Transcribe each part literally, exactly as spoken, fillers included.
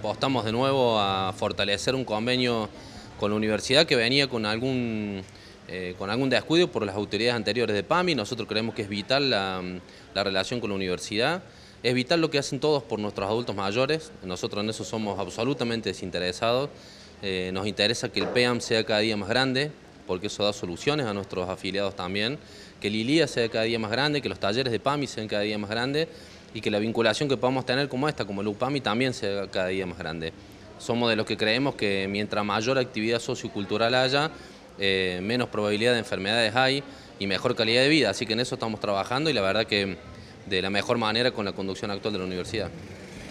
apostamos de nuevo a fortalecer un convenio con la universidad que venía con algún, eh, con algún descuido por las autoridades anteriores de PAMI. Nosotros creemos que es vital la, la relación con la universidad. Es vital lo que hacen todos por nuestros adultos mayores. Nosotros en eso somos absolutamente desinteresados. Eh, nos interesa que el PEAM sea cada día más grande, porque eso da soluciones a nuestros afiliados también, que Lilia sea cada día más grande, que los talleres de PAMI sean cada día más grandes y que la vinculación que podamos tener como esta, como el UPAMI, también sea cada día más grande. Somos de los que creemos que mientras mayor actividad sociocultural haya, eh, menos probabilidad de enfermedades hay y mejor calidad de vida, así que en eso estamos trabajando y la verdad que de la mejor manera con la conducción actual de la universidad.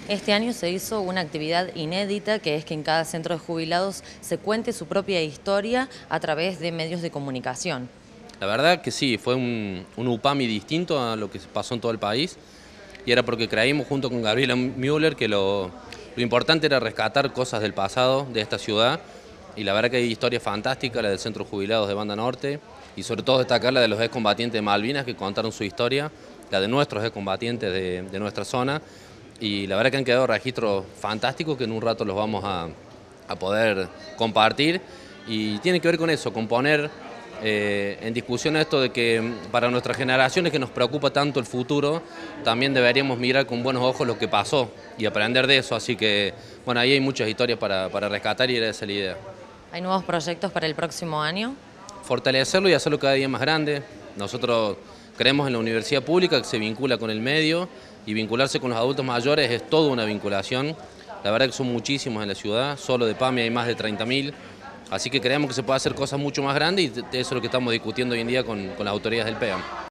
Este año se hizo una actividad inédita, que es que en cada centro de jubilados se cuente su propia historia a través de medios de comunicación. La verdad que sí, fue un, un UPAMI distinto a lo que pasó en todo el país, y era porque creímos junto con Gabriela Müller que lo, lo importante era rescatar cosas del pasado de esta ciudad, y la verdad que hay historias fantásticas, la del centro de jubilados de Banda Norte, y sobre todo destacar la de los excombatientes de Malvinas que contaron su historia, la de nuestros excombatientes de, de nuestra zona, y la verdad que han quedado registros fantásticos que en un rato los vamos a, a poder compartir, y tiene que ver con eso, con poner eh, en discusión esto de que para nuestras generaciones que nos preocupa tanto el futuro, también deberíamos mirar con buenos ojos lo que pasó y aprender de eso, así que bueno, ahí hay muchas historias para, para rescatar y era esa la idea. ¿Hay nuevos proyectos para el próximo año? Fortalecerlo y hacerlo cada día más grande. Nosotros creemos en la universidad pública que se vincula con el medio, y vincularse con los adultos mayores es toda una vinculación. La verdad que son muchísimos en la ciudad, solo de PAMI hay más de treinta mil, así que creemos que se puede hacer cosas mucho más grandes y eso es lo que estamos discutiendo hoy en día con, con las autoridades del PEAM.